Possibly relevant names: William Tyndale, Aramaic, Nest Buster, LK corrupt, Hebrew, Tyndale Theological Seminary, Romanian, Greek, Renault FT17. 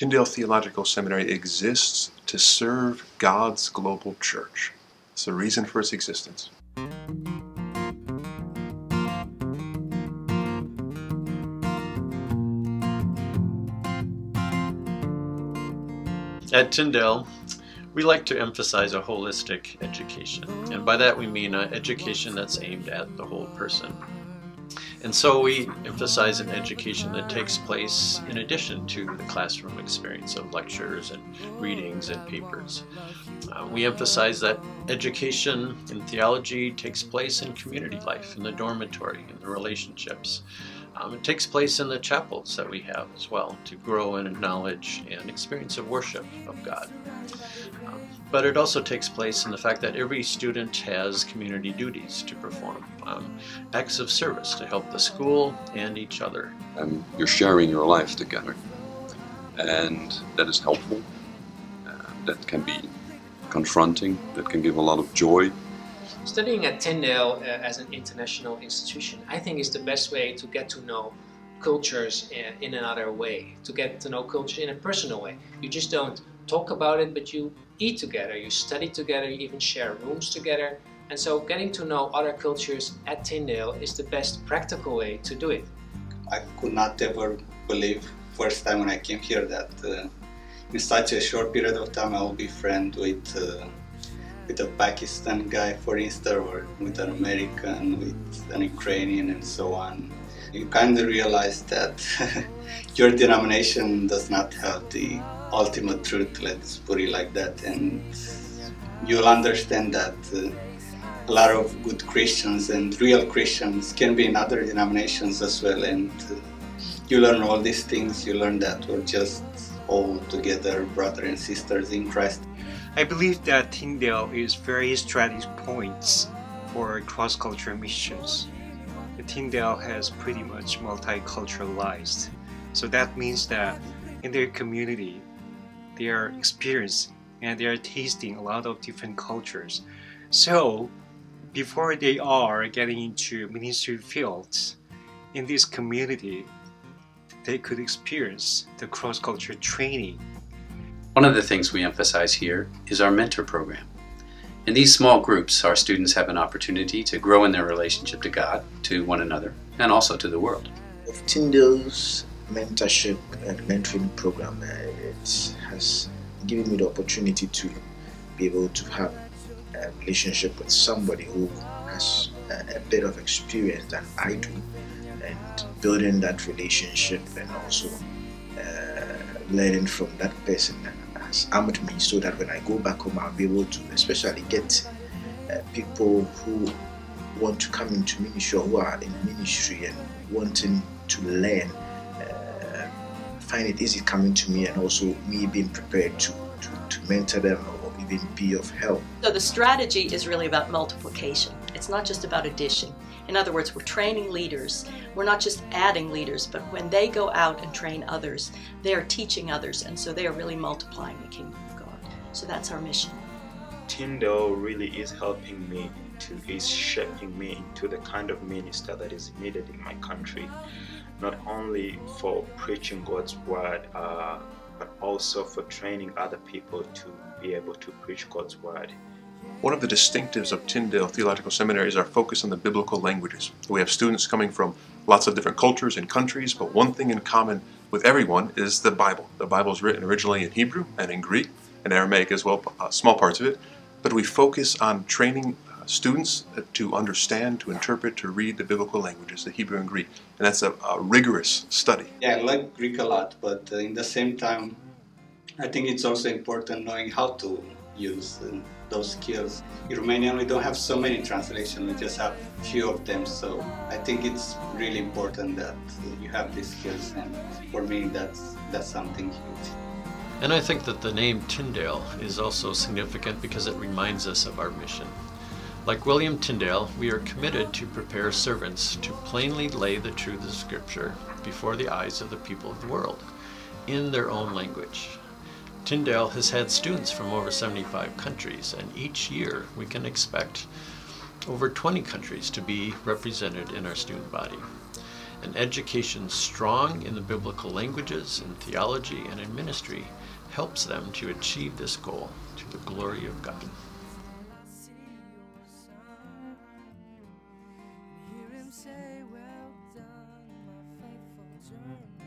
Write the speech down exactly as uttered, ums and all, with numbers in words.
Tyndale Theological Seminary exists to serve God's global church. It's the reason for its existence. At Tyndale, we like to emphasize a holistic education, and by that we mean an education that's aimed at the whole person. And so we emphasize an education that takes place in addition to the classroom experience of lectures and readings and papers. Uh, we emphasize that education in theology takes place in community life, in the dormitory, in the relationships. Um, it takes place in the chapels that we have as well, to grow in knowledge and experience of worship of God. Um, but it also takes place in the fact that every student has community duties to perform, um, acts of service to help the school and each other. Um, you're sharing your life together, and that is helpful, uh, that can be confronting, that can give a lot of joy. Studying at Tyndale uh, as an international institution, I think, is the best way to get to know cultures in, in another way, to get to know culture in a personal way. You just don't talk about it, but you eat together, you study together, you even share rooms together. And so getting to know other cultures at Tyndale is the best practical way to do it. I could not ever believe, first time when I came here, that uh, in such a short period of time I will be friends with uh, with a Pakistan guy, for instance, or with an American, with an Ukrainian, and so on. You kind of realize that your denomination does not have the ultimate truth, let's put it like that, and you'll understand that uh, a lot of good Christians and real Christians can be in other denominations as well, and uh, you learn all these things, you learn that we're just all together brothers and sisters in Christ. I believe that Tyndale is very strategic points for cross-cultural missions. Tyndale has pretty much multiculturalized, so that means that in their community they are experiencing and they are tasting a lot of different cultures. So before they are getting into ministry fields, in this community they could experience the cross-cultural training. One of the things we emphasize here is our mentor program. In these small groups, our students have an opportunity to grow in their relationship to God, to one another, and also to the world. Tyndale's mentorship and mentoring program, it has given me the opportunity to be able to have a relationship with somebody who has a bit of experience than I do, and building that relationship and also uh, learning from that person has armed me so that when I go back home I'll be able to especially get uh, people who want to come into ministry or who are in ministry and wanting to learn, uh, find it easy coming to me, and also me being prepared to, to, to mentor them or even be of help. So the strategy is really about multiplication. It's not just about addition. In other words, we're training leaders. We're not just adding leaders, but when they go out and train others, they are teaching others, and so they are really multiplying the kingdom of God. So that's our mission. Tyndale really is helping me, to, is shaping me into the kind of minister that is needed in my country, not only for preaching God's word, uh, but also for training other people to be able to preach God's word. One of the distinctives of Tyndale Theological Seminary is our focus on the biblical languages. We have students coming from lots of different cultures and countries, but one thing in common with everyone is the Bible. The Bible is written originally in Hebrew and in Greek and Aramaic as well, uh, small parts of it, but we focus on training uh, students to understand, to interpret, to read the biblical languages, the Hebrew and Greek, and that's a, a rigorous study. Yeah, I like Greek a lot, but uh, in the same time, I think it's also important knowing how to use uh, those skills. In Romanian we don't have so many translations, we just have few of them, so I think it's really important that you have these skills, and for me that's, that's something huge. And I think that the name Tyndale is also significant because it reminds us of our mission. Like William Tyndale, we are committed to prepare servants to plainly lay the truth of Scripture before the eyes of the people of the world, in their own language. Tyndale has had students from over seventy-five countries, and each year we can expect over twenty countries to be represented in our student body. An education strong in the biblical languages, in theology, and in ministry helps them to achieve this goal to the glory of God. Say, well done, my faithful journey.